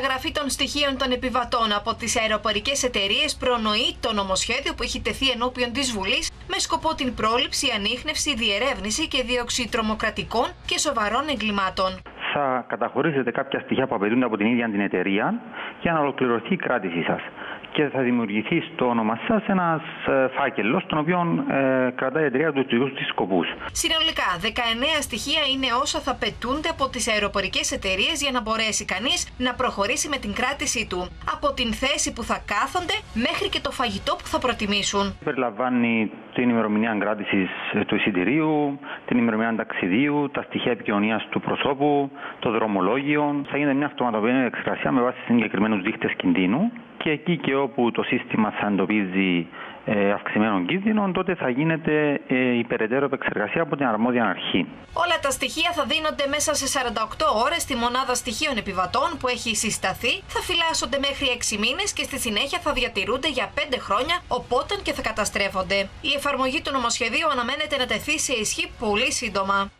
καταγραφή των στοιχείων των επιβατών από τις αεροπορικές εταιρείες προνοεί το νομοσχέδιο που έχει τεθεί ενώπιον της Βουλής με σκοπό την πρόληψη, ανίχνευση, διερεύνηση και δίωξη τρομοκρατικών και σοβαρών εγκλημάτων. Θα καταχωρήσετε κάποια στοιχεία που απαιτούνται από την ίδια την εταιρεία για να ολοκληρωθεί η κράτησή σας. Και θα δημιουργηθεί στο όνομα σας ένας φάκελος, τον οποίο κρατάει η εταιρεία τους δικούς της σκοπούς. Συνολικά, 19 στοιχεία είναι όσα θα πετούνται από τις αεροπορικές εταιρείες για να μπορέσει κανείς να προχωρήσει με την κράτησή του. Από την θέση που θα κάθονται μέχρι και το φαγητό που θα προτιμήσουν. Περιλαμβάνει την ημερομηνία κράτησης του εισιτηρίου, την ημερομηνία ταξιδίου, τα στοιχεία επικοινωνίας του προσώπου, το δρομολόγιο. Θα γίνεται μια αυτοματοποιημένη εξεργασία με βάση συγκεκριμένους δείκτες κινδύνου. Και εκεί και όπου το σύστημα θα εντοπίζει αυξημένων κίνδυνων, τότε θα γίνεται η περαιτέρω επεξεργασία από την αρμόδια αρχή. Όλα τα στοιχεία θα δίνονται μέσα σε 48 ώρες στη μονάδα στοιχείων επιβατών που έχει συσταθεί, θα φυλάσσονται μέχρι 6 μήνες και στη συνέχεια θα διατηρούνται για 5 χρόνια, οπότε και θα καταστρέφονται. Η εφαρμογή του νομοσχεδίου αναμένεται να τεθεί σε ισχύ πολύ σύντομα.